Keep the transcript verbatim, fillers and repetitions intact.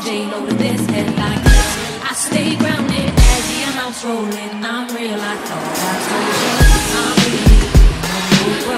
to J-Lo to this headline. I stay grounded as the amounts rolling. I'm real, I thought I told you I'm real.